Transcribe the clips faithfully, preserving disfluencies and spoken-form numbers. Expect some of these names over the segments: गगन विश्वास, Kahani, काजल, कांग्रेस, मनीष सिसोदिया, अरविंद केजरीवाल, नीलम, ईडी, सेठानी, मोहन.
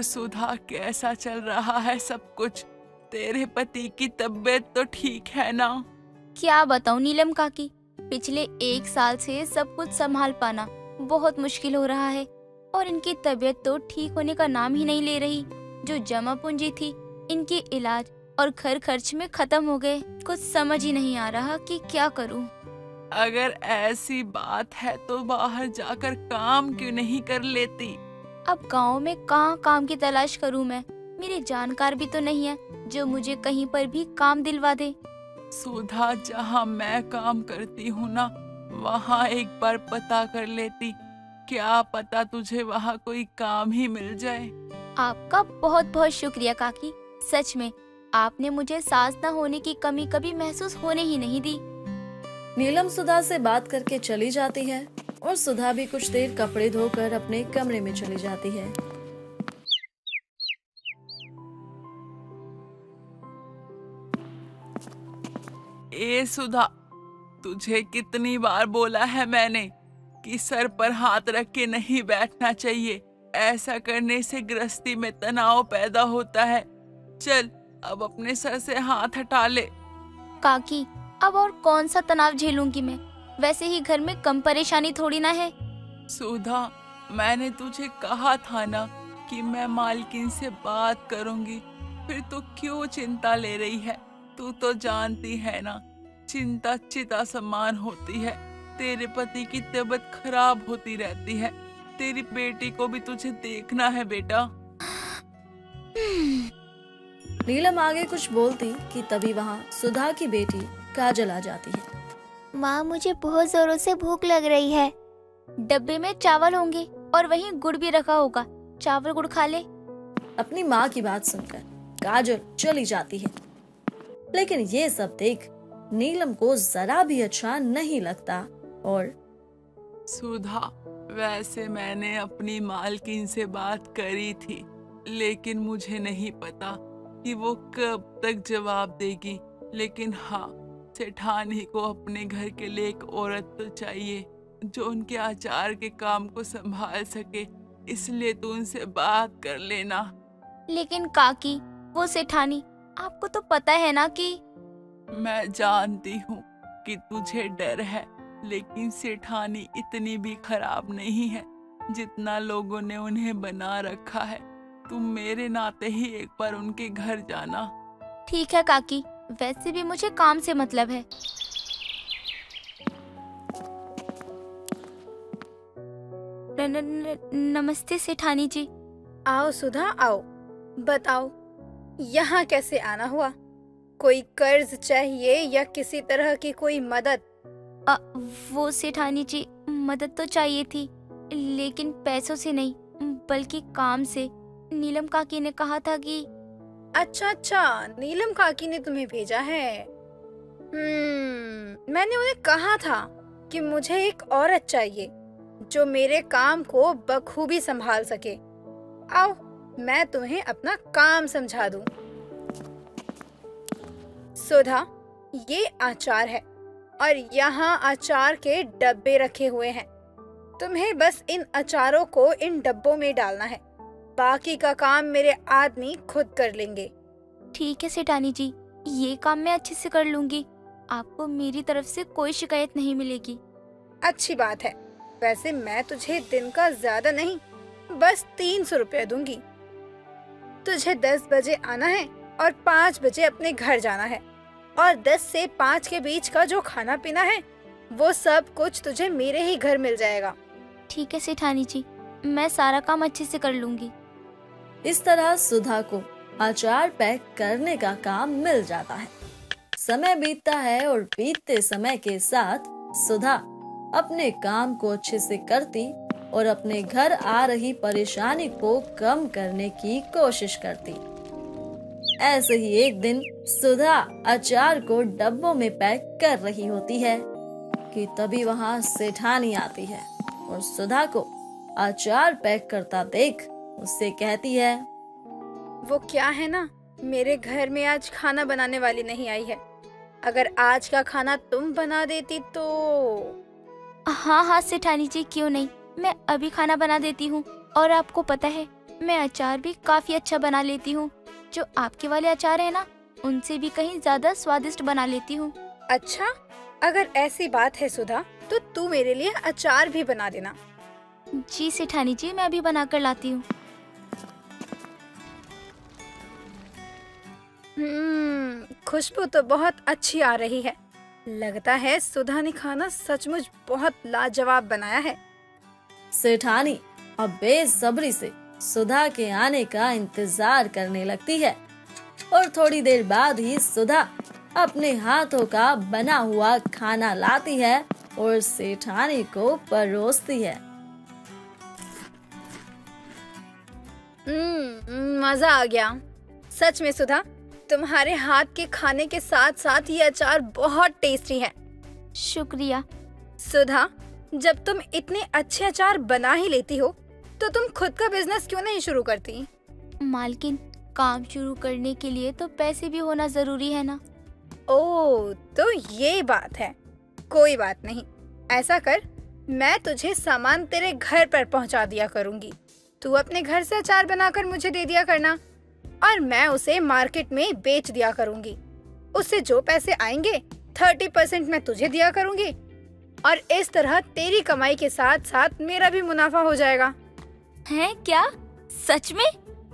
छोड़ सुधा, कैसा चल रहा है सब कुछ? तेरे पति की तबीयत तो ठीक है ना? क्या बताऊं नीलम काकी, पिछले एक साल से सब कुछ संभाल पाना बहुत मुश्किल हो रहा है और इनकी तबीयत तो ठीक होने का नाम ही नहीं ले रही। जो जमा पूंजी थी इनके इलाज और घर खर्च में खत्म हो गए। कुछ समझ ही नहीं आ रहा कि क्या करूं। अगर ऐसी बात है तो बाहर जाकर काम क्यों नहीं कर लेती? अब गांव में कहाँ काम की तलाश करूं मैं, मेरे जानकार भी तो नहीं है जो मुझे कहीं पर भी काम दिलवा दे। सुधा, जहाँ मैं काम करती हूँ ना, वहाँ एक बार पता कर लेती, क्या पता तुझे वहाँ कोई काम ही मिल जाए। आपका बहुत बहुत शुक्रिया काकी, सच में आपने मुझे सास न होने की कमी कभी महसूस होने ही नहीं दी। नीलम सुधा से बात करके चली जाती है और सुधा भी कुछ देर कपड़े धोकर अपने कमरे में चली जाती है। ए सुधा, तुझे कितनी बार बोला है मैंने कि सर पर हाथ रख के नहीं बैठना चाहिए, ऐसा करने से गृहस्थी में तनाव पैदा होता है। चल अब अपने सर से हाथ हटा ले। काकी, अब और कौन सा तनाव झेलूंगी मैं, वैसे ही घर में कम परेशानी थोड़ी ना है। सुधा, मैंने तुझे कहा था ना कि मैं मालकिन से बात करूंगी, फिर तो क्यों चिंता ले रही है? तू तो जानती है ना, चिंता चिता समान होती है। तेरे पति की तबीयत खराब होती रहती है, तेरी बेटी को भी तुझे देखना है बेटा। नीलम आगे कुछ बोलती कि तभी वहाँ सुधा की बेटी काजल आ जाती है। माँ, मुझे बहुत जोरों से भूख लग रही है। डब्बे में चावल होंगे और वहीं गुड़ भी रखा होगा, चावल गुड़ खा ले। अपनी माँ की बात सुनकर काजल चली जाती है, लेकिन ये सब देख नीलम को जरा भी अच्छा नहीं लगता। और सुधा, वैसे मैंने अपनी मालकिन से बात करी थी, लेकिन मुझे नहीं पता कि वो कब तक जवाब देगी। लेकिन हाँ, सेठानी को अपने घर के लिए एक औरत तो चाहिए जो उनके आचार के काम को संभाल सके, इसलिए तू उनसे बात कर लेना। लेकिन काकी, वो सेठानी, आपको तो पता है ना कि मैं जानती हूँ कि तुझे डर है, लेकिन सेठानी इतनी भी खराब नहीं है जितना लोगों ने उन्हें बना रखा है। तुम मेरे नाते ही एक बार उनके घर जाना। ठीक है काकी, वैसे भी मुझे काम से मतलब है। न, न, न, नमस्ते सेठानी जी। आओ सुधा आओ, बताओ यहाँ कैसे आना हुआ? कोई कर्ज चाहिए या किसी तरह की कोई मदद? आ, वो सेठानी जी, मदद तो चाहिए थी, लेकिन पैसों से नहीं बल्कि काम से। नीलम काकी ने कहा था कि। अच्छा अच्छा, नीलम काकी ने तुम्हें भेजा है। हम्म, मैंने उन्हें कहा था कि मुझे एक औरत चाहिए जो मेरे काम को बखूबी संभाल सके। आओ मैं तुम्हें अपना काम समझा दूं। सुधा, ये आचार है और यहाँ आचार के डब्बे रखे हुए हैं। तुम्हें बस इन अचारों को इन डब्बों में डालना है, बाकी का काम मेरे आदमी खुद कर लेंगे। ठीक है सेठानी जी, ये काम मैं अच्छे से कर लूंगी, आपको मेरी तरफ से कोई शिकायत नहीं मिलेगी। अच्छी बात है। वैसे मैं तुझे दिन का ज्यादा नहीं, बस तीन सौ रुपया दूंगी। तुझे दस बजे आना है और पाँच बजे अपने घर जाना है, और दस से पाँच के बीच का जो खाना पीना है वो सब कुछ तुझे मेरे ही घर मिल जाएगा। ठीक है सेठानी जी, मैं सारा काम अच्छे से कर लूंगी। इस तरह सुधा को अचार पैक करने का काम मिल जाता है। समय बीतता है और बीतते समय के साथ सुधा अपने काम को अच्छे से करती और अपने घर आ रही परेशानी को कम करने की कोशिश करती। ऐसे ही एक दिन सुधा अचार को डब्बों में पैक कर रही होती है कि तभी वहाँ सेठानी आती है और सुधा को अचार पैक करता देख उससे कहती है। वो क्या है ना, मेरे घर में आज खाना बनाने वाली नहीं आई है, अगर आज का खाना तुम बना देती तो। हाँ हाँ सेठानी जी, क्यों नहीं, मैं अभी खाना बना देती हूँ। और आपको पता है मैं अचार भी काफी अच्छा बना लेती हूँ। जो आपके वाले अचार है ना, उनसे भी कहीं ज्यादा स्वादिष्ट बना लेती हूँ। अच्छा, अगर ऐसी बात है सुधा, तो तू मेरे लिए अचार भी बना देना। जी सेठानी जी, मैं भी बना कर लाती हूँ। हम्म, खुशबू तो बहुत अच्छी आ रही है। लगता है सुधा ने खाना सचमुच बहुत लाजवाब बनाया है। सेठानी अब बेसब्री से सुधा के आने का इंतजार करने लगती है और थोड़ी देर बाद ही सुधा अपने हाथों का बना हुआ खाना लाती है और सेठानी को परोसती है। हम्म, मजा आ गया। सच में सुधा, तुम्हारे हाथ के खाने के साथ साथ ये अचार बहुत टेस्टी है। शुक्रिया। सुधा, जब तुम इतने अच्छे अचार बना ही लेती हो, तो तुम खुद का बिजनेस क्यों नहीं शुरू करती? मालकिन, काम शुरू करने के लिए तो पैसे भी होना जरूरी है ना। ओ, तो ये बात है। कोई बात नहीं, ऐसा कर, मैं तुझे सामान तेरे घर पर पहुंचा दिया करूंगी। तू अपने घर से अचार बनाकर मुझे दे दिया करना और मैं उसे मार्केट में बेच दिया करूंगी। उससे जो पैसे आएंगे थर्टी परसेंट मैं तुझे दिया करूंगी और इस तरह तेरी कमाई के साथ साथ मेरा भी मुनाफा हो जाएगा। है क्या? सच में?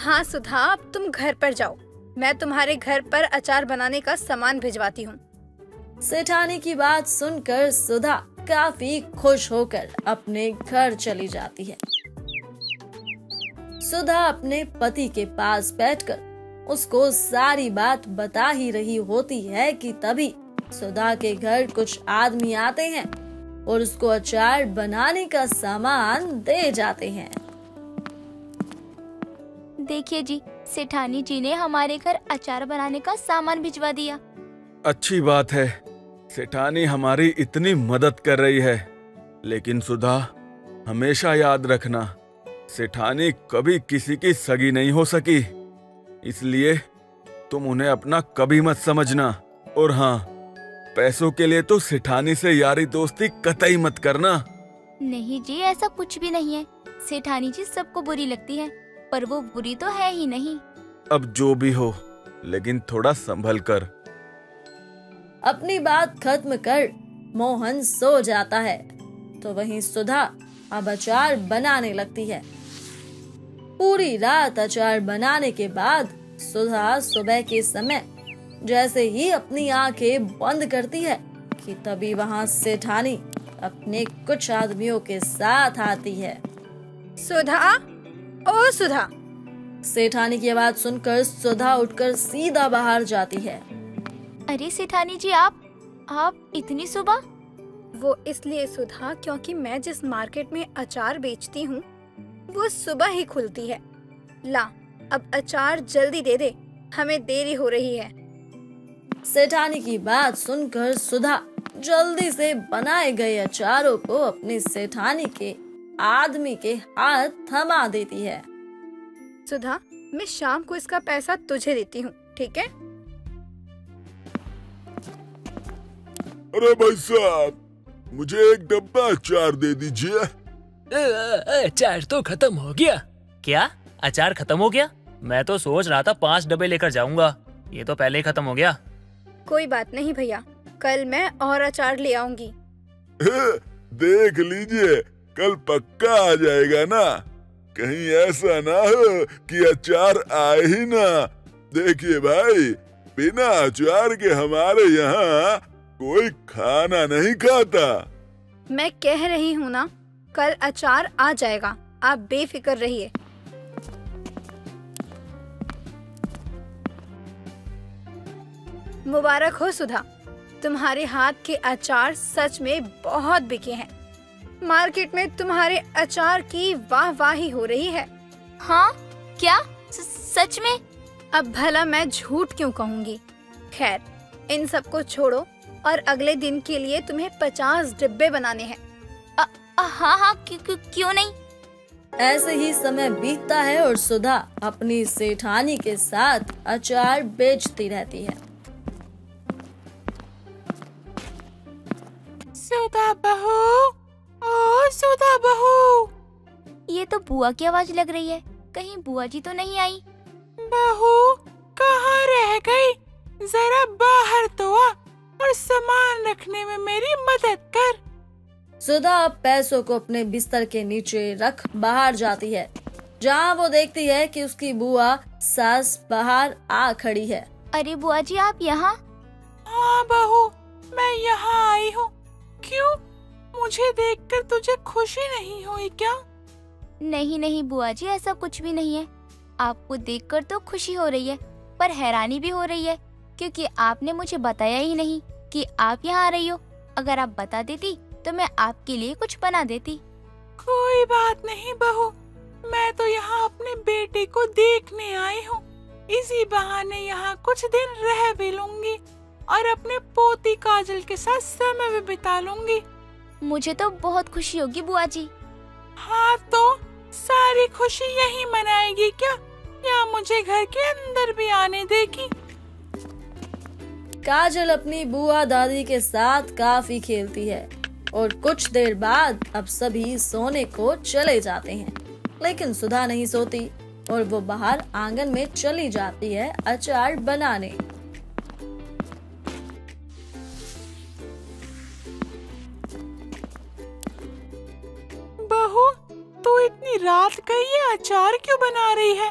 हाँ सुधा, अब तुम घर पर जाओ। मैं तुम्हारे घर पर अचार बनाने का सामान भिजवाती हूँ। सेठानी की बात सुनकर सुधा काफी खुश होकर अपने घर चली जाती है। सुधा अपने पति के पास बैठकर उसको सारी बात बता ही रही होती है कि तभी सुधा के घर कुछ आदमी आते हैं और उसको अचार बनाने का सामान दे जाते हैं। देखिए जी, सेठानी जी ने हमारे घर अचार बनाने का सामान भिजवा दिया। अच्छी बात है, सेठानी हमारी इतनी मदद कर रही है। लेकिन सुधा, हमेशा याद रखना, सेठानी कभी किसी की सगी नहीं हो सकी, इसलिए तुम उन्हें अपना कभी मत समझना। और हाँ, पैसों के लिए तो सेठानी से यारी दोस्ती कतई मत करना। नहीं जी, ऐसा कुछ भी नहीं है। सेठानी जी सबको बुरी लगती है, पर वो बुरी तो है ही नहीं। अब जो भी हो, लेकिन थोड़ा संभल कर। अपनी बात खत्म कर मोहन सो जाता है, तो वहीं सुधा अब अचार बनाने लगती है। पूरी रात अचार बनाने के बाद सुधा सुबह के समय जैसे ही अपनी आंखें बंद करती है कि तभी वहां सेठानी अपने कुछ आदमियों के साथ आती है। सुधा, ओ सुधा! सेठानी की आवाज सुनकर सुधा उठकर सीधा बाहर जाती है। अरे सेठानी जी, आप आप इतनी सुबह? वो इसलिए सुधा, क्योंकि मैं जिस मार्केट में अचार बेचती हूँ वो सुबह ही खुलती है। ला, अब अचार जल्दी दे दे, हमें देरी हो रही है। सेठानी की बात सुनकर सुधा जल्दी से बनाए गए अचारों को अपने सेठानी के आदमी के हाथ थमा देती है। सुधा, मैं शाम को इसका पैसा तुझे देती हूँ, ठीक है? अरे भाई साहब, मुझे एक डब्बा अचार दे दीजिए। अचार तो खत्म हो गया। क्या अचार खत्म हो गया? मैं तो सोच रहा था पांच डब्बे लेकर जाऊंगा, ये तो पहले ही खत्म हो गया। कोई बात नहीं भैया, कल मैं और अचार ले आऊंगी। देख लीजिए, कल पक्का आ जाएगा ना। कहीं ऐसा ना हो कि अचार आए ही ना। देखिए भाई, बिना अचार के हमारे यहाँ कोई खाना नहीं खाता। मैं कह रही हूँ ना, कल अचार आ जाएगा, आप बेफिक्र रहिए। मुबारक हो सुधा, तुम्हारे हाथ के अचार सच में बहुत बिके हैं। मार्केट में तुम्हारे अचार की वाहवाही हो रही है। हाँ क्या? सच में? अब भला मैं झूठ क्यों कहूँगी। खैर, इन सबको छोड़ो और अगले दिन के लिए तुम्हें पचास डिब्बे बनाने हैं। हाँ हाँ, क्यों क्यों क्यों नहीं। ऐसे ही समय बीतता है और सुधा अपनी सेठानी के साथ अचार बेचती रहती है। सुधा बहू, ओ सुधा बहू! ये तो बुआ की आवाज लग रही है। कहीं बुआ जी तो नहीं आई? बहू कहाँ रह गई? जरा बाहर तो आ और सामान रखने में मेरी मदद कर। सुधा अब पैसों को अपने बिस्तर के नीचे रख बाहर जाती है, जहाँ वो देखती है कि उसकी बुआ सास बाहर आ खड़ी है। अरे बुआ जी आप यहाँ? हाँ बहू मैं यहाँ आई हूँ। क्यों, मुझे देखकर तुझे खुशी नहीं हुई क्या? नहीं नहीं बुआ जी ऐसा कुछ भी नहीं है। आपको देखकर तो खुशी हो रही है पर हैरानी भी हो रही है क्योंकि आपने मुझे बताया ही नहीं कि आप यहाँ आ रही हो। अगर आप बता देती तो मैं आपके लिए कुछ बना देती। कोई बात नहीं बहू, मैं तो यहाँ अपने बेटे को देखने आई हूँ, इसी बहाने यहाँ कुछ दिन रह भी लूंगी और अपने पोती काजल के साथ समय भी बिता लूंगी। मुझे तो बहुत खुशी होगी बुआ जी। हाँ तो सारी खुशी यही मनाएगी क्या, या मुझे घर के अंदर भी आने देगी? काजल अपनी बुआ दादी के साथ काफी खेलती है और कुछ देर बाद अब सभी सोने को चले जाते हैं, लेकिन सुधा नहीं सोती और वो बाहर आंगन में चली जाती है अचार बनाने। बहू तू इतनी रात गई है, अचार क्यों बना रही है?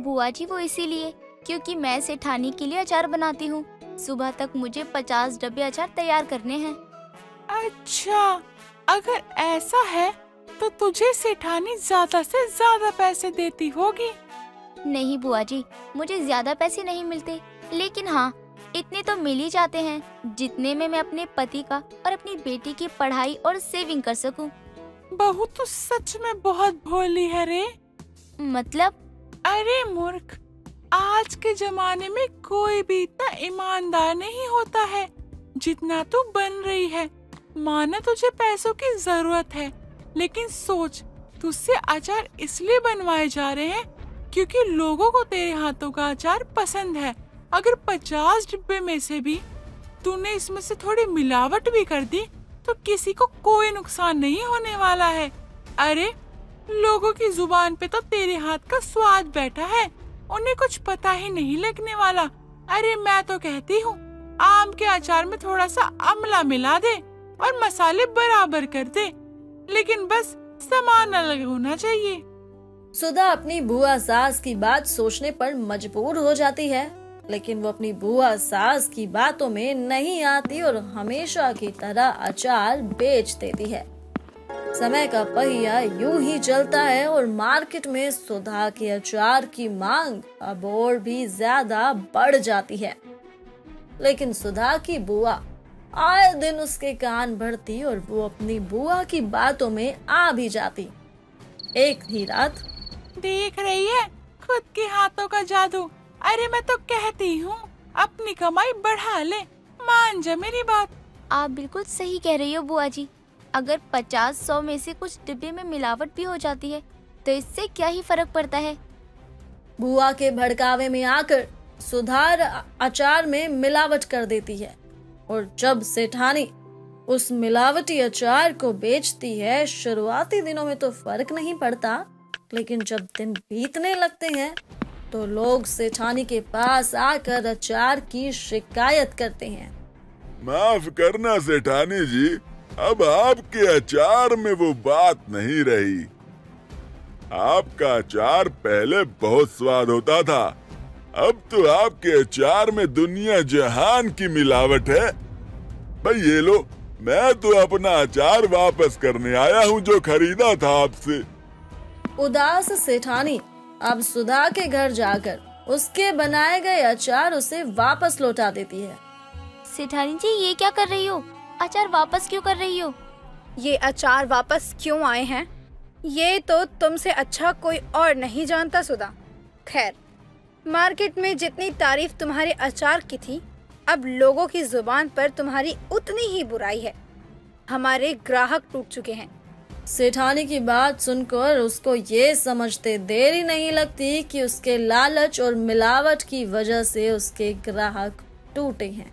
बुआ जी वो इसीलिए क्योंकि मैं सेठानी के लिए अचार बनाती हूँ। सुबह तक मुझे पचास डब्बे अचार तैयार करने हैं। अच्छा अगर ऐसा है तो तुझे सेठानी ज्यादा से ज्यादा पैसे देती होगी। नहीं बुआ जी मुझे ज्यादा पैसे नहीं मिलते, लेकिन हाँ इतने तो मिल ही जाते हैं जितने में मैं अपने पति का और अपनी बेटी की पढ़ाई और सेविंग कर सकूं। बहू तो सच में बहुत भोली है रे। मतलब? अरे मूर्ख, आज के जमाने में कोई भी इतना ईमानदार नहीं होता है जितना तू बन रही है। माना तुझे पैसों की जरूरत है, लेकिन सोच तुझसे अचार इसलिए बनवाए जा रहे हैं क्योंकि लोगों को तेरे हाथों का अचार पसंद है। अगर पचास डिब्बे में से भी तूने इसमें से थोड़ी मिलावट भी कर दी तो किसी को कोई नुकसान नहीं होने वाला है। अरे लोगों की जुबान पे तो तेरे हाथ का स्वाद बैठा है, उन्हें कुछ पता ही नहीं लगने वाला। अरे मैं तो कहती हूँ आम के अचार में थोड़ा सा अमला मिला दे और मसाले बराबर कर दे, लेकिन बस सामान अलग होना चाहिए। सुधा अपनी बुआ सास की बात सोचने पर मजबूर हो जाती है, लेकिन वो अपनी बुआ सास की बातों में नहीं आती और हमेशा की तरह अचार बेच देती है। समय का पहिया यूं ही चलता है और मार्केट में सुधा के अचार की मांग अब और भी ज्यादा बढ़ जाती है, लेकिन सुधा की बुआ आए दिन उसके कान भरती और वो अपनी बुआ की बातों में आ भी जाती। एक ही रात देख रही है खुद के हाथों का जादू। अरे मैं तो कहती हूँ अपनी कमाई बढ़ा ले, मान जा मेरी बात। आप बिल्कुल सही कह रही हो बुआ जी, अगर पचास सौ में से कुछ डिब्बे में मिलावट भी हो जाती है तो इससे क्या ही फर्क पड़ता है। बुआ के भड़कावे में आकर सुधार अचार में मिलावट कर देती है और जब सेठानी उस मिलावटी अचार को बेचती है, शुरुआती दिनों में तो फर्क नहीं पड़ता, लेकिन जब दिन बीतने लगते हैं तो लोग सेठानी के पास आकर अचार की शिकायत करते हैं। माफ करना सेठानी जी, अब आपके अचार में वो बात नहीं रही। आपका अचार पहले बहुत स्वाद होता था, अब तो आपके अचार में दुनिया जहान की मिलावट है। भाई ये लो, मैं तो अपना अचार वापस करने आया हूँ जो खरीदा था आपसे। उदास सेठानी अब सुधा के घर जाकर उसके बनाए गए अचार उसे वापस लौटा देती है। सेठानी जी ये क्या कर रही हो? अचार वापस क्यों कर रही हो? ये अचार वापस क्यों आए हैं ये तो तुमसे अच्छा कोई और नहीं जानता सुधा। खैर मार्केट में जितनी तारीफ तुम्हारे अचार की थी, अब लोगों की जुबान पर तुम्हारी उतनी ही बुराई है। हमारे ग्राहक टूट चुके हैं। सेठानी की बात सुनकर उसको ये समझते देरी नहीं लगती कि उसके लालच और मिलावट की वजह से उसके ग्राहक टूटे हैं।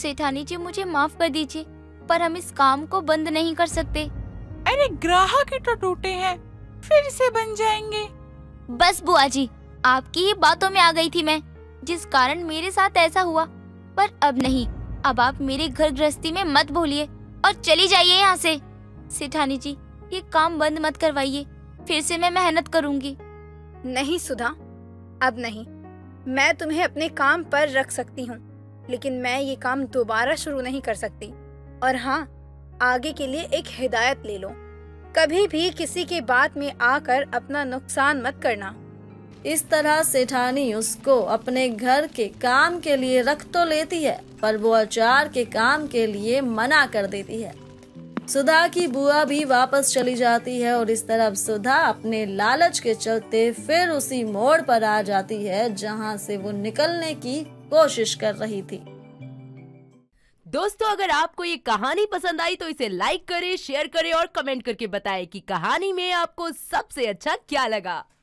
सेठानी जी मुझे माफ कर दीजिए पर हम इस काम को बंद नहीं कर सकते। अरे ग्राहक ही तो टूटे हैं, फिर से बन जाएंगे। बस बुआ जी, आपकी ही बातों में आ गई थी मैं, जिस कारण मेरे साथ ऐसा हुआ। पर अब नहीं, अब आप मेरे घर गृहस्थी में मत बोलिए और चली जाइए यहाँ से। सेठानी जी, ये काम बंद मत करवाइए, फिर से मैं मेहनत करूँगी। नहीं सुधा, अब नहीं। मैं तुम्हें अपने काम पर रख सकती हूँ, लेकिन मैं ये काम दोबारा शुरू नहीं कर सकती। और हाँ, आगे के लिए एक हिदायत ले लो, कभी भी किसी के बात में आकर अपना नुकसान मत करना। इस तरह सेठानी उसको अपने घर के काम के लिए रख तो लेती है, पर वो अचार के काम के लिए मना कर देती है। सुधा की बुआ भी वापस चली जाती है और इस तरह सुधा अपने लालच के चलते फिर उसी मोड़ पर आ जाती है जहां से वो निकलने की कोशिश कर रही थी। दोस्तों, अगर आपको ये कहानी पसंद आई तो इसे लाइक करें, शेयर करें और कमेंट करके बताएं कि कहानी में आपको सबसे अच्छा क्या लगा।